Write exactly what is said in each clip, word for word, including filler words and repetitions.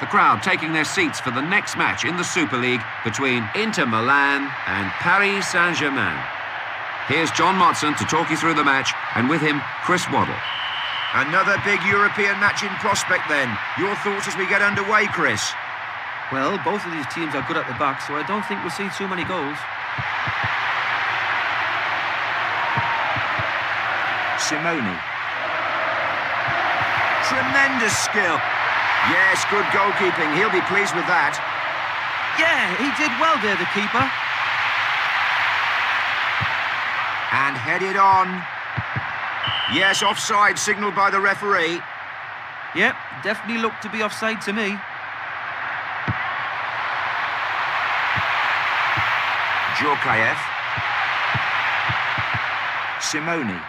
The crowd taking their seats for the next match in the Super League between Inter Milan and Paris Saint Germain. Here's John Motson to talk you through the match, and with him, Chris Waddle. Another big European match in prospect then. Your thoughts as we get underway, Chris? Well, both of these teams are good at the back, so I don't think we'll see too many goals. Simoni. Tremendous skill. Yes, good goalkeeping. He'll be pleased with that. Yeah, he did well there, the keeper. And headed on. Yes, offside signalled by the referee. Yep, definitely looked to be offside to me. Djorkaeff. Simone.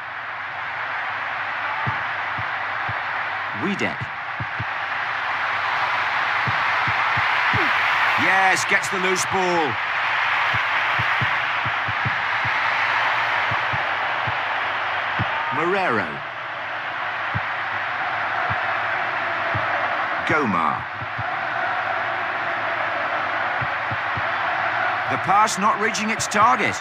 Wiedeck. Yes, gets the loose ball. Moreiro. Gomar. The pass not reaching its target.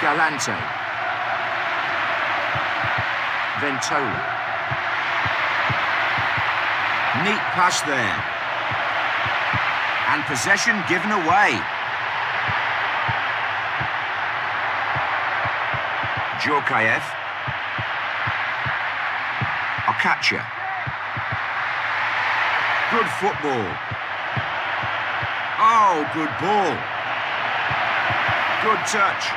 Galante. Ventola. Neat pass there. And possession given away. Djorkaeff. Acacia. Good football. Oh, good ball. Good touch.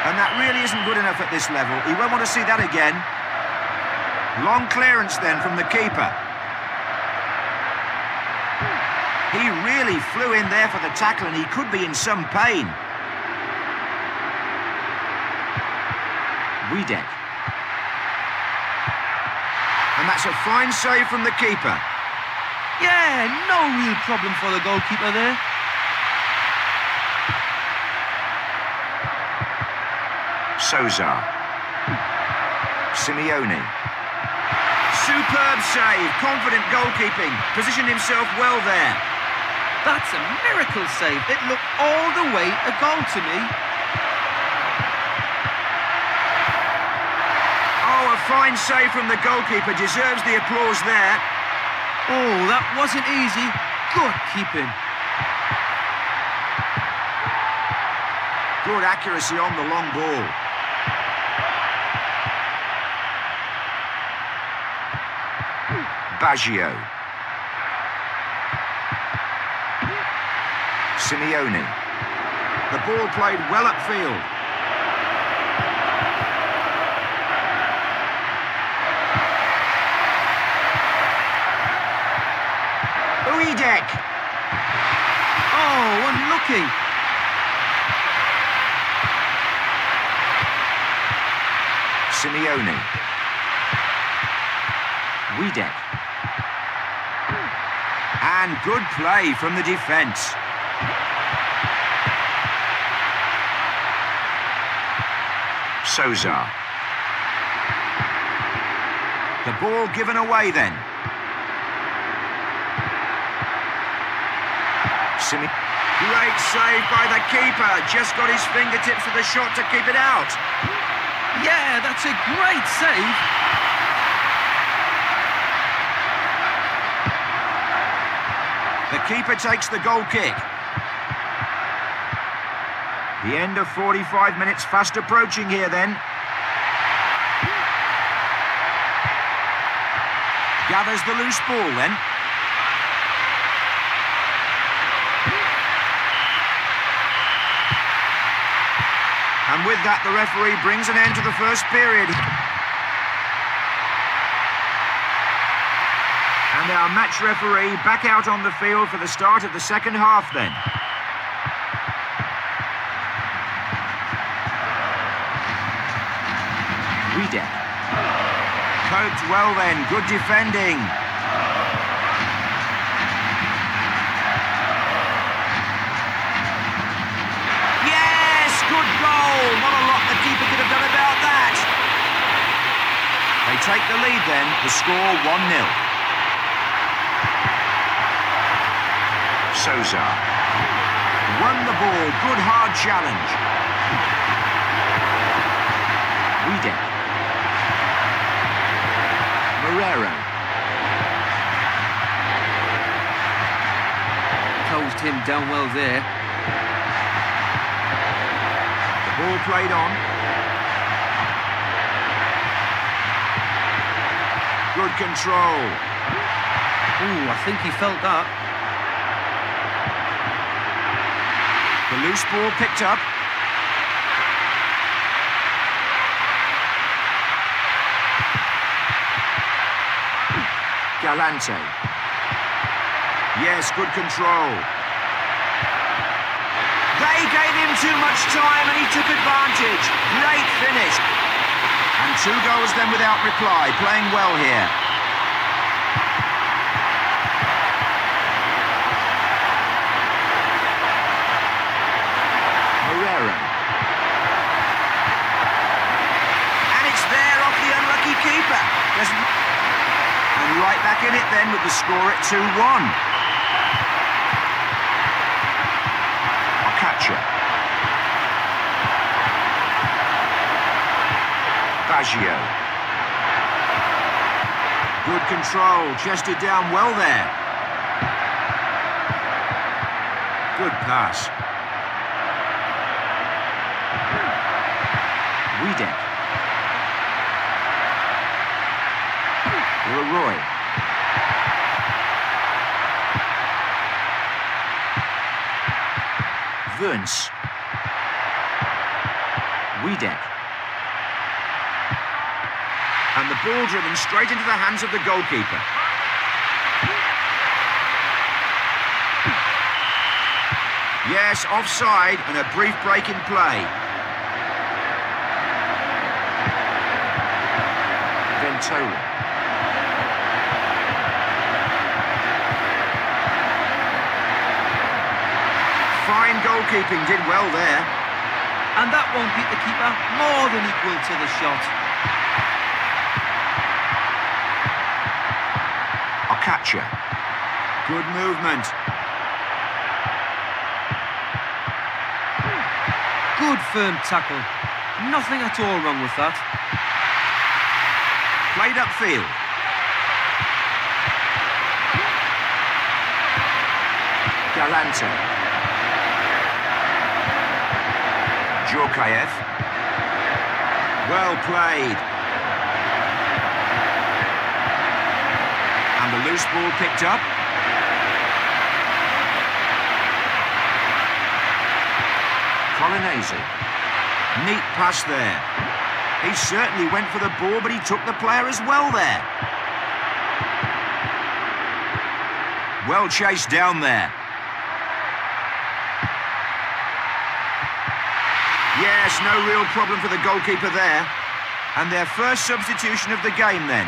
And that really isn't good enough at this level. He won't want to see that again. Long clearance then from the keeper. He really flew in there for the tackle, and he could be in some pain. Wiedeck. And that's a fine save from the keeper. Yeah, no real problem for the goalkeeper there. Sozar. Simeone. Superb save. Confident goalkeeping. Positioned himself well there. That's a miracle save. It looked all the way a goal to me. Fine save from the goalkeeper, deserves the applause there. Oh, that wasn't easy. Good keeping. Good accuracy on the long ball. Baggio. Simeone. The ball played well upfield. Wiedeck. Oh, unlucky. Simeone. Wiedeck. And good play from the defence. Sozar. The ball given away then. Great save by the keeper. Just got his fingertips to the shot to keep it out. Yeah, that's a great save. The keeper takes the goal kick. The end of forty-five minutes fast approaching here then. Gathers the loose ball then. And with that, the referee brings an end to the first period. And our match referee back out on the field for the start of the second half then. Wiedeck. Coped well then, good defending. Not a lot the keeper could have done about that. will take the lead then to score one nil. Sozar won the ball, good hard challenge. Wiedeck. Moriero. Closed him down well there. The ball played on. Good control. Ooh, I think he felt that. The loose ball picked up. Galante. Yes, good control. They gave him too much time and he took advantage. Great finish. And two goals then without reply. Playing well here. In it then with the score at two one. Acacia. Baggio. Good control, chested down well there. Good pass. Wiedeck. Leroy. Wiedeck. And the ball driven straight into the hands of the goalkeeper. Yes, offside and a brief break in play. Ventola. Fine goalkeeping, did well there. And that one beat the keeper more than equal to the shot. Acacia. Good movement. Good firm tackle. Nothing at all wrong with that. Played upfield. Galante. Djorkaeff. Well played. And the loose ball picked up. Colonese. Neat pass there. He certainly went for the ball, but he took the player as well there. Well chased down there. Yes, no real problem for the goalkeeper there. And their first substitution of the game then.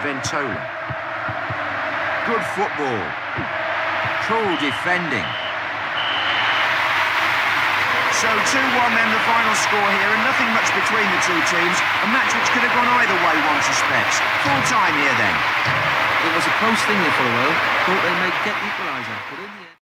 Ventola. Good football. Cool defending. So two one then the final score here, and nothing much between the two teams. A match which could have gone either way, one suspects. Full time here then. It was a close thing there for a while, thought they may get equaliser, but in the end...